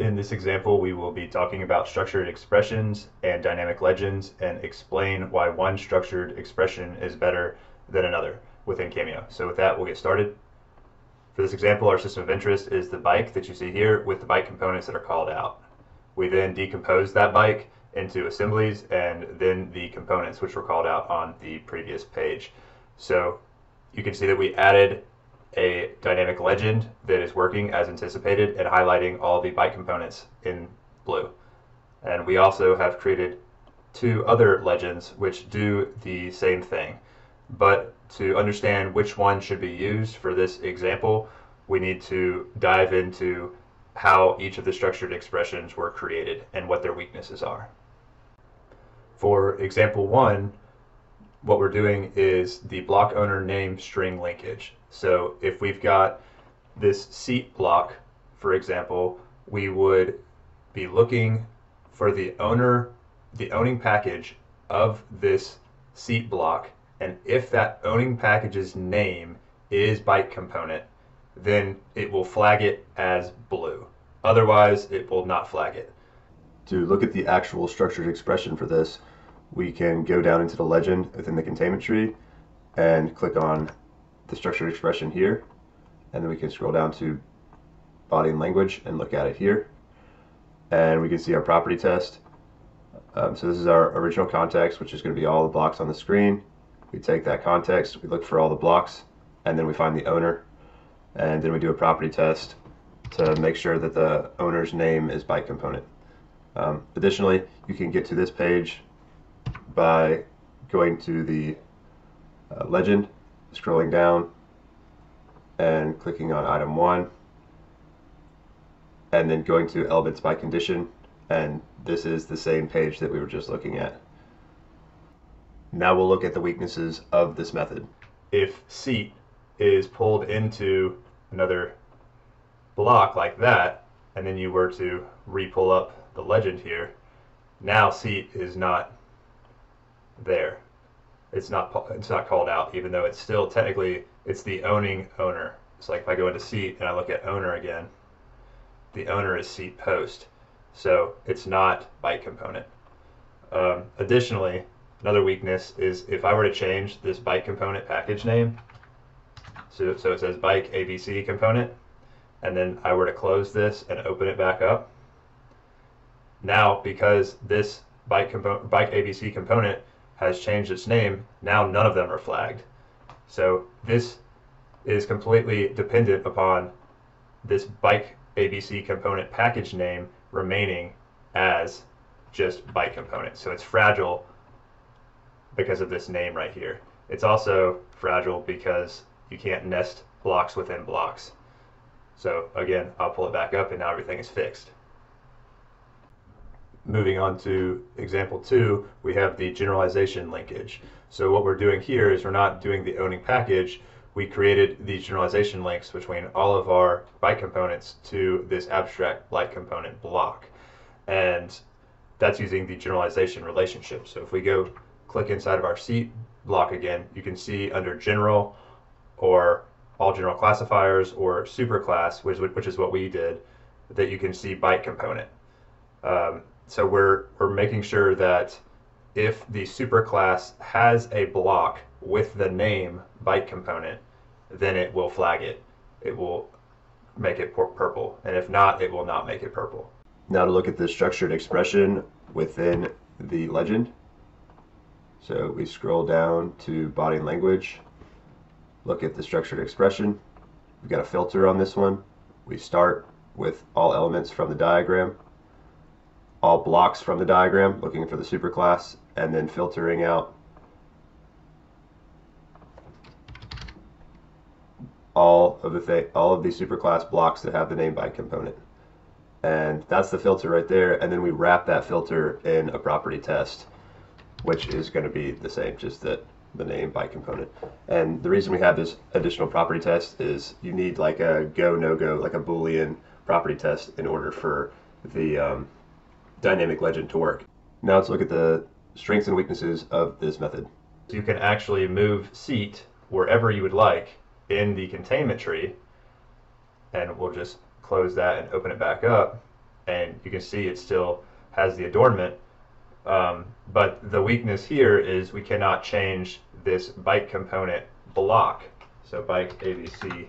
In this example, we will be talking about structured expressions and dynamic legends and explain why one structured expression is better than another within Cameo. So with that, we'll get started. For this example, our system of interest is the bike that you see here with the bike components that are called out. We then decompose that bike into assemblies and then the components which were called out on the previous page. So you can see that we added a dynamic legend that is working as anticipated and highlighting all the bike components in blue. And we also have created two other legends which do the same thing. But to understand which one should be used for this example, we need to dive into how each of the structured expressions were created and what their weaknesses are. For example one, what we're doing is the block owner name string linkage. So if we've got this seat block, for example, we would be looking for the owner, the owning package of this seat block. And if that owning package's name is bike component, then it will flag it as blue. Otherwise, it will not flag it. To look at the actual structured expression for this, we can go down into the legend within the containment tree and click on the structured expression here, and then we can scroll down to body and language and look at it here, and we can see our property test. So this is our original context, which is going to be all the blocks on the screen. We take that context, we look for all the blocks, and then we find the owner, and then we do a property test to make sure that the owner's name is bike component. Additionally, you can get to this page by going to the legend, scrolling down and clicking on item 1, and then going to elements by condition, and this is the same page that we were just looking at. Now we'll look at the weaknesses of this method. If seat is pulled into another block like that, and then you were to re-pull up the legend here, now seat is not there. It's not called out, even though it's still technically, it's the owning owner. It's like if I go into seat and I look at owner again, the owner is seat post. So it's not bike component. Additionally, another weakness is if I were to change this bike component package name, so it says bike ABC component, and then I were to close this and open it back up. Now, because this bike ABC component has changed its name, now none of them are flagged. So this is completely dependent upon this bike ABC component package name remaining as just bike component. So it's fragile because of this name right here. It's also fragile because you can't nest blocks within blocks. So again, I'll pull it back up and now everything is fixed. Moving on to example two, we have the generalization linkage. So what we're doing here is we're not doing the owning package. We created these generalization links between all of our bike components to this abstract bike component block. And that's using the generalization relationship. So if we go click inside of our seat block again, you can see under general or all general classifiers or superclass, which is what we did, that you can see bike component. So we're making sure that if the superclass has a block with the name bike component, then it will flag it. It will make it purple. And if not, it will not make it purple. Now to look at the structured expression within the legend. So we scroll down to body and language, look at the structured expression. We've got a filter on this one. We start with all elements from the diagram, all blocks from the diagram, looking for the superclass, and then filtering out all of the superclass blocks that have the name bike component. And that's the filter right there, and then we wrap that filter in a property test, which is going to be the same, just that the name bike component. And the reason we have this additional property test is you need like a go, no go, like a Boolean property test in order for the dynamic legend to work. Now let's look at the strengths and weaknesses of this method. You can actually move seat wherever you would like in the containment tree, and we'll just close that and open it back up. and you can see it still has the adornment. But the weakness here is we cannot change this bike component block. So bike ABC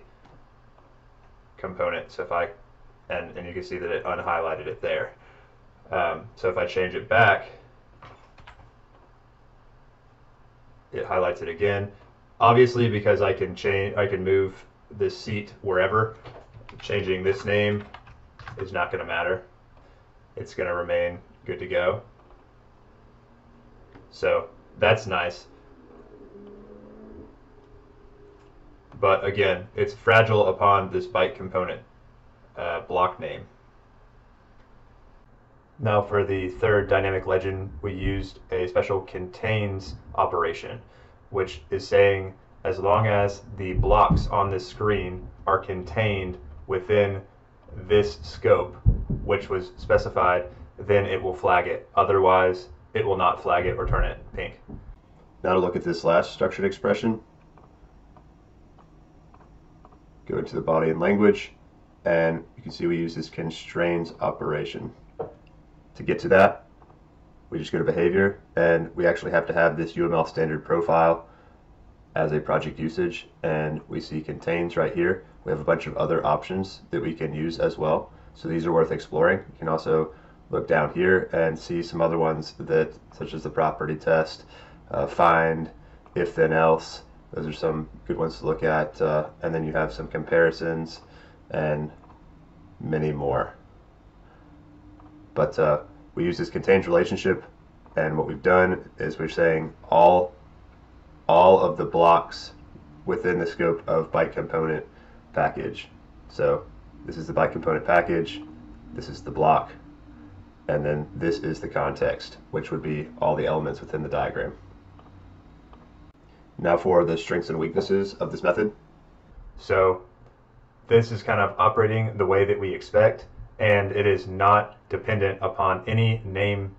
component. So if I, and you can see that it unhighlighted it there. So if I change it back, it highlights it again. Obviously, because I can change, I can move this seat wherever. Changing this name is not going to matter. It's going to remain good to go. So that's nice. But again, it's fragile upon this bike component block name. Now for the third dynamic legend, we used a special contains operation, which is saying as long as the blocks on this screen are contained within this scope, which was specified, then it will flag it. Otherwise, it will not flag it or turn it pink. Now to look at this last structured expression. Go into the body and language, and you can see we use this constrains operation. To get to that, we just go to behavior, and we actually have to have this UML standard profile as a project usage, and we see contains right here. We have a bunch of other options that we can use as well, so these are worth exploring. You can also look down here and see some other ones that, such as the property test, find, if then else. Those are some good ones to look at, and then you have some comparisons and many more. But we use this contains relationship, and what we've done is we're saying all of the blocks within the scope of bike component package. So this is the bike component package, this is the block, and then this is the context, which would be all the elements within the diagram. Now for the strengths and weaknesses of this method. So this is kind of operating the way that we expect, and it is not dependent upon any name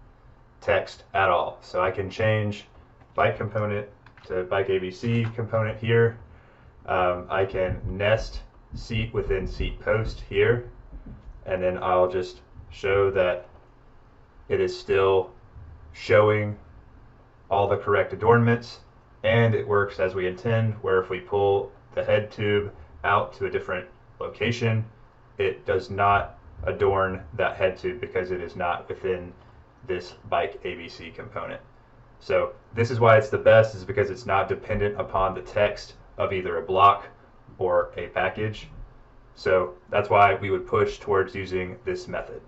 text at all. So I can change bike component to bike ABC component here. I can nest seat within seat post here, and then I'll just show that it is still showing all the correct adornments, and it works as we intend, where if we pull the head tube out to a different location, it does not adorn that head tube because it is not within this bike ABC component. So this is why it's the best, is because it's not dependent upon the text of either a block or a package. So that's why we would push towards using this method.